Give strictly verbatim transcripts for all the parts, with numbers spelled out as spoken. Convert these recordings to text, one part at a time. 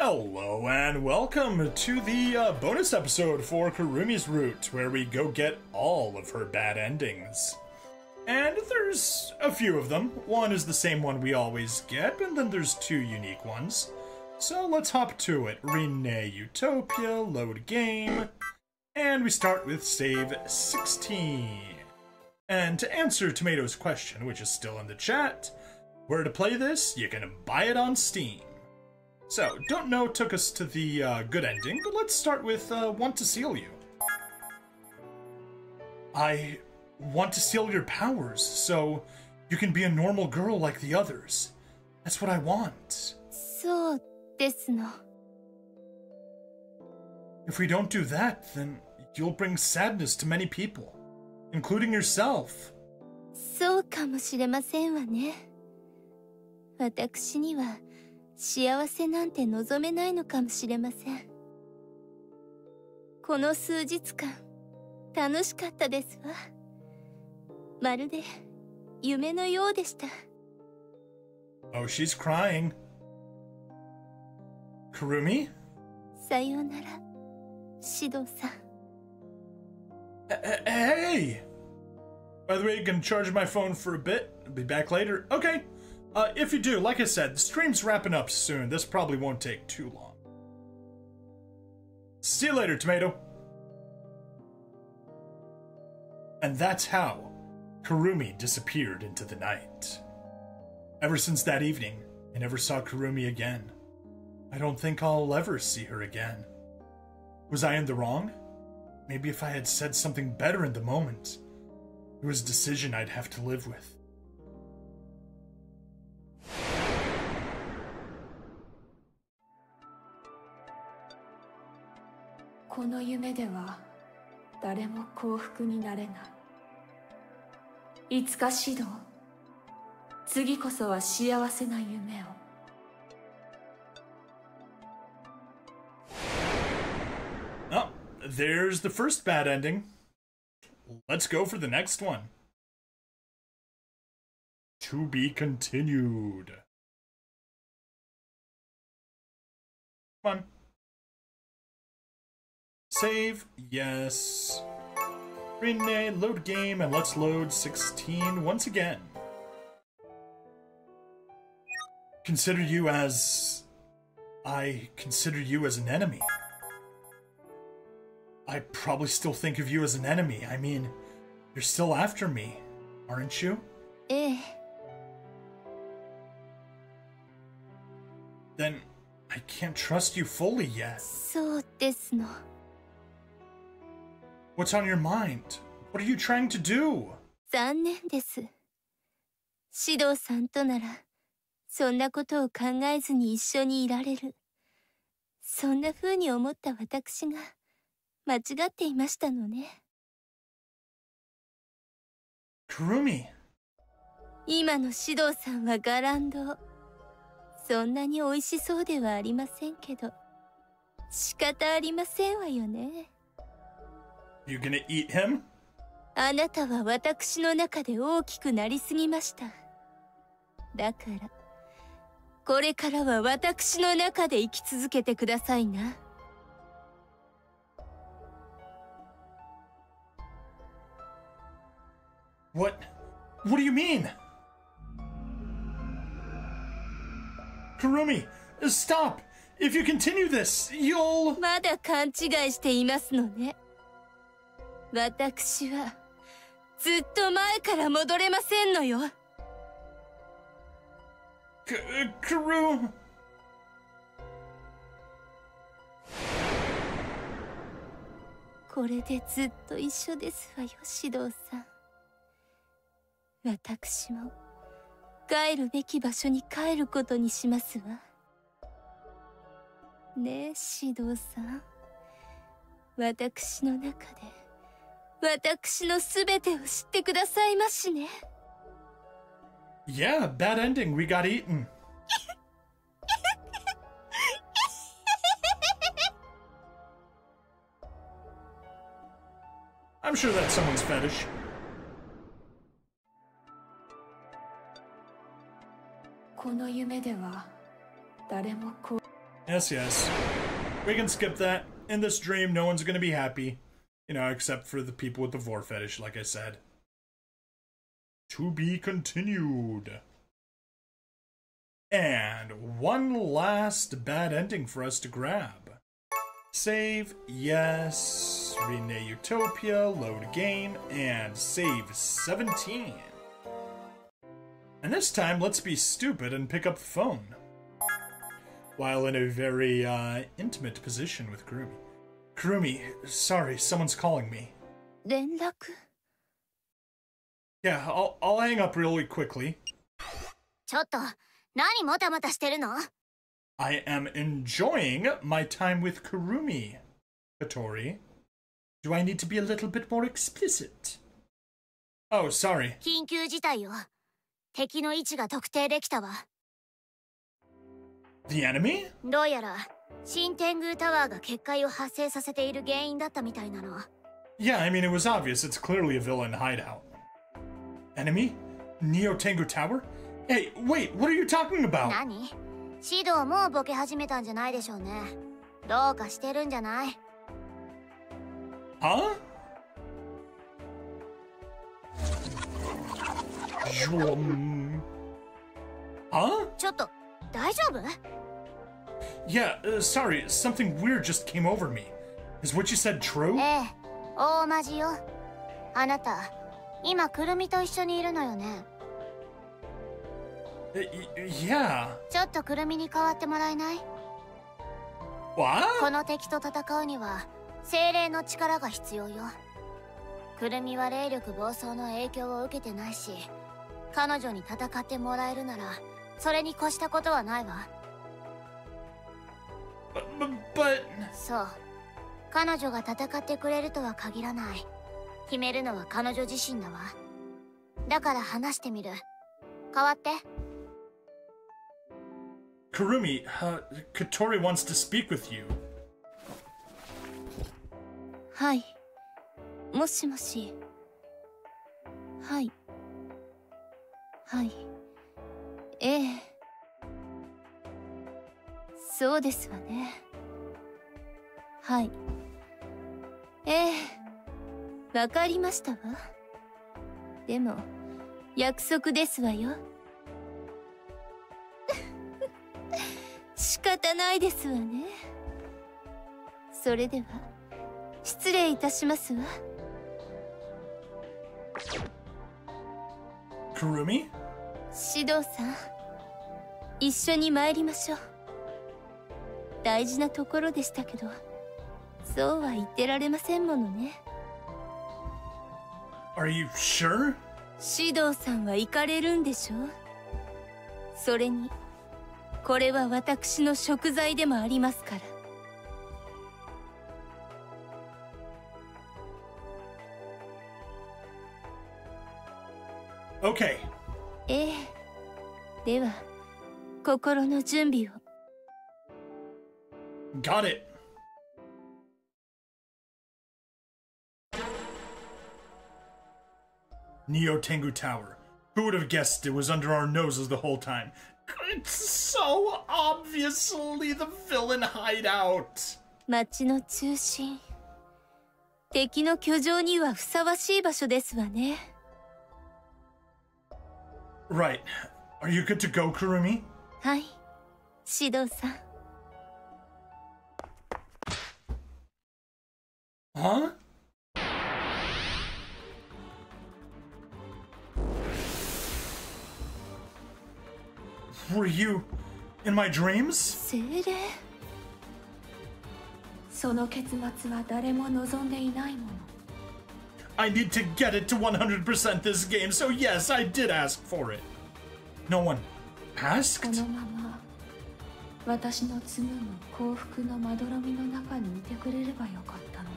Hello and welcome to the uh, bonus episode for Kurumi's Route, where we go get all of her bad endings. And there's a few of them. One is the same one we always get, and then there's two unique ones. So let's hop to it. Rinne Utopia, load game, and we start with save sixteen. And to answer Tomato's question, which is still in the chat, where to play this, you can buy it on Steam. So, Don't Know took us to the uh, good ending, but let's start with uh, Want to Seal You. I want to seal your powers, so you can be a normal girl like the others. That's what I want. So desu no. If we don't do that, then you'll bring sadness to many people, including yourself. So kamoshimasen wa ne. Watakushi ni wa. Oh, she's crying. Kurumi? Sayonara, Shidou-san. Hey! By the way, you can charge my phone for a bit. I'll be back later. Okay. Uh, if you do, like I said, the stream's wrapping up soon. This probably won't take too long. See you later, Tomato. And that's how Kurumi disappeared into the night. Ever since that evening, I never saw Kurumi again. I don't think I'll ever see her again. Was I in the wrong? Maybe if I had said something better in the moment, it was a decision I'd have to live with. Oh, there's the first bad ending. Let's go for the next one. To be continued. Come on. Save, yes. Rinne, load game, and let's load sixteen once again. Consider you as... I consider you as an enemy. I probably still think of you as an enemy. I mean, you're still after me, aren't you? Eh. Then, I can't trust you fully yet. So desu no. What's on your mind? What are you trying to do? Kurumi. You gonna eat him? What? What do you mean? Kurumi, stop! If you continue this, you'll... Kurumi. Yeah, bad ending. We got eaten. I'm sure that's someone's fetish. Yes, yes. We can skip that. In this dream, no one's gonna be happy. You know, except for the people with the vor fetish, like I said. To be continued. And one last bad ending for us to grab. Save, yes, Rinne Utopia, load game, and save seventeen. And this time, let's be stupid and pick up the phone. While in a very uh, intimate position with Kurumi. Kurumi, sorry, someone's calling me. Yeah, I'll, I'll hang up really quickly. I am enjoying my time with Kurumi, Kotori. Do I need to be a little bit more explicit? Oh, sorry. The enemy? Yeah, I mean, it was obvious. It's clearly a villain hideout. Enemy? Neo Tengu Tower? Hey, wait, what are you talking about? Huh? Huh? Yeah, uh, sorry, something weird just came over me. Is what you said true? Uh, yeah. What? But, but... So, Kurumi, uh, Kotori wants to speak with you. Hi. Moshi moshi. Hi. Hi. Eh. So desu wa ne. Hai. Eh, wakarimashita wa. Demo, yakusoku desu wa yo. Shikata nai desu wa ne. Sore de wa, shitsurei itashimasu wa. Kurumi? Shidou-san, issho ni mairimashou. 大事なところでしたけど、そうは言ってられませんものね。Are you sure? シドウさんは行かれるんでしょう。それに、これは私の食材でもありますから。Okay. ええ。では、心の準備を。 Got it. Neo Tengu Tower. Who would have guessed it was under our noses the whole time? It's so obviously the villain hideout. Right. Are you good to go, Kurumi? Hi, Shidou-san. Huh? Were you in my dreams? その結末は誰も望んでいないもの。 I need to get it to one hundred percent this game, so yes, I did ask for it. No one asked? このまま私の妻の幸福のまどろみの中にいてくれればよかったの。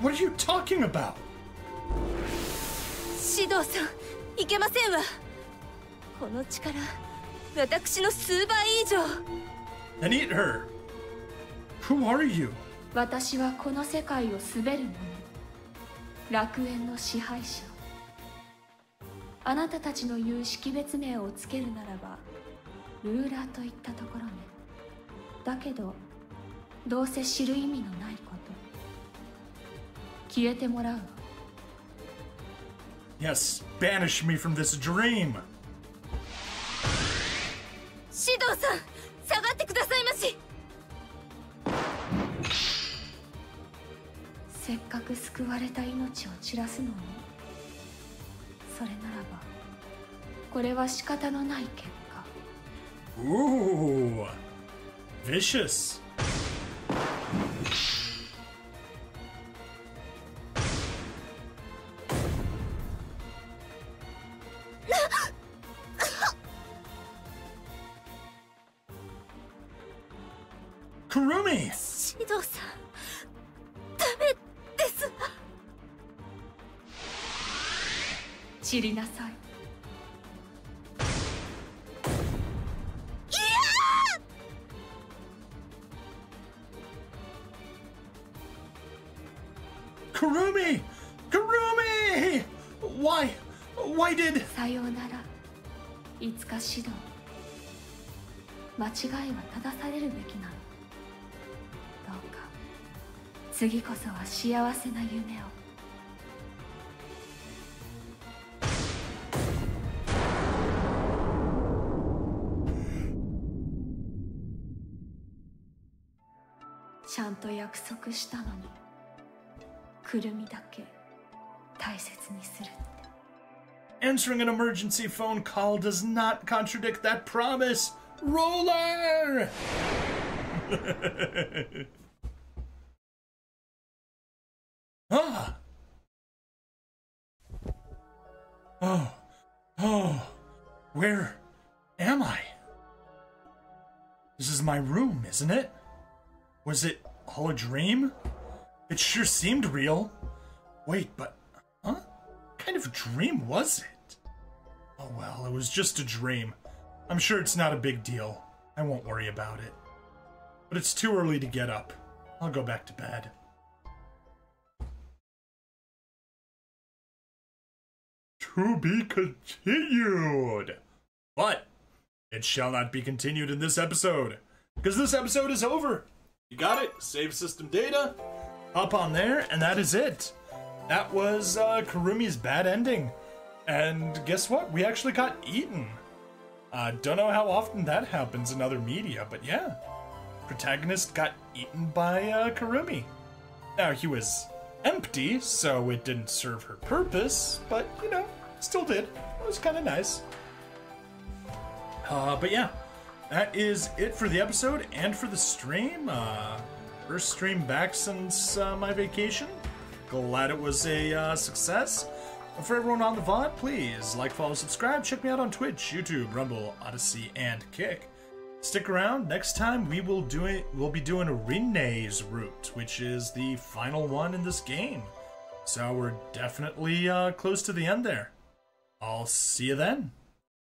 What are you talking about? Shidou-san, I can't do it. This power is my times. Then eat her. Who are you? I am the ruler of this world. The ruler's master. If you put your own name on your ルーラーといったところね。だけどどうせ知る意味のないこと。消えてもらう。 Yes, banish me from this dream. シドウさん、下がってくださいまし。せっかく救われた命を散らすのに。それならば、これは仕方のない結果。Ooh, vicious. Kurumi! Shidou-san, dame desu. Chiri nasai. Kurumi! Kurumi! Why? Why did? Sayonara, Itsuka Shidou. 間違いは正されるべきなの。 次こそは幸せな夢を。ちゃんと約束したのに、くるみだけ大切にするって。Answering an emergency phone call does not contradict that promise. Roller. Ah! Oh, oh, where am I? This is my room, isn't it? Was it all a dream? It sure seemed real. Wait, but, huh? What kind of dream was it? Oh well, it was just a dream. I'm sure it's not a big deal. I won't worry about it. But it's too early to get up. I'll go back to bed. To be continued. But it shall not be continued in this episode, because this episode is over. You got it? Save system data. Hop on there, and that is it. That was uh, Kurumi's bad ending. And guess what? We actually got eaten. Uh, don't know how often that happens in other media, but yeah. Protagonist got eaten by uh, Kurumi. Now, he was empty, so it didn't serve her purpose, but, you know, still did. It was kind of nice. Uh, but yeah, that is it for the episode and for the stream. Uh, first stream back since uh, my vacation. Glad it was a uh, success. And for everyone on the V O D, please like, follow, subscribe. Check me out on Twitch, YouTube, Rumble, Odyssey, and Kick. Stick around. Next time we will do it. We'll be doing Rinne's route, which is the final one in this game. So we're definitely uh, close to the end there. I'll see you then.